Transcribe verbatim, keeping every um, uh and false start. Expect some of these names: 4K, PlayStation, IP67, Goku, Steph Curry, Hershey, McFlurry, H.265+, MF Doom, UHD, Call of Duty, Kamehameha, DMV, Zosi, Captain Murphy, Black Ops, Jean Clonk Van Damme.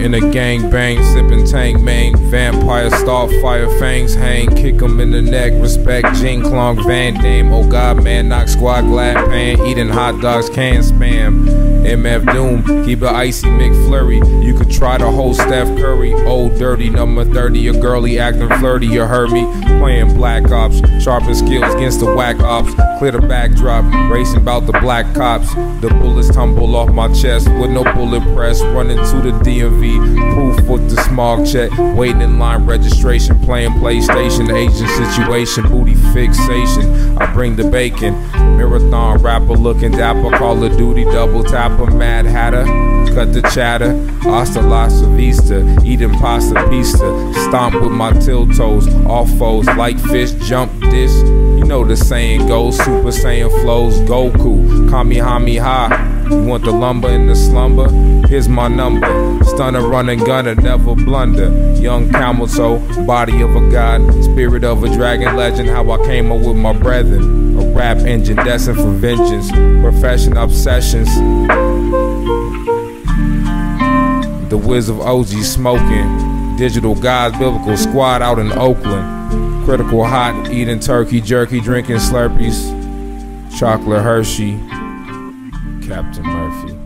in a gang bang, sipping tank main, vampire starfire fangs hang, kick 'em in the neck, respect Jean Clonk Van Damme. Oh God, man, knock squad glad pan, eating hot dogs can spam. M F Doom, keep an icy McFlurry. You could try to hold Steph Curry. Old dirty number thirty, your girly acting flirty. You heard me playing Black Ops, sharpen skills against the whack ops. Clear the backdrop, racing bout the black cops. The bullets tumble off my chest with no bullet press. Running to the D M V, proof with the smog check. Waiting in line registration, playing PlayStation. Agent situation, booty fixation. I bring the bacon. Marathon rapper looking dapper. Call of Duty double tapper. Mad Hatter, cut the chatter. Hasta la vista, eating pasta pizza. Stomp with my till toes, all foes like fish. Jump dish, you know the saying goes. Super Saiyan flows, Goku, Kamehameha. You want the lumber in the slumber? Here's my number. Stunner, running gunner, never blunder. Young camel toe, body of a god, spirit of a dragon legend. How I came up with my brethren. A rap engine destined for vengeance, profession obsessions. The Wiz of O G smoking, digital guys, biblical squad out in Oakland. Critical hot, eating turkey jerky, drinking Slurpees, chocolate Hershey, Captain Murphy.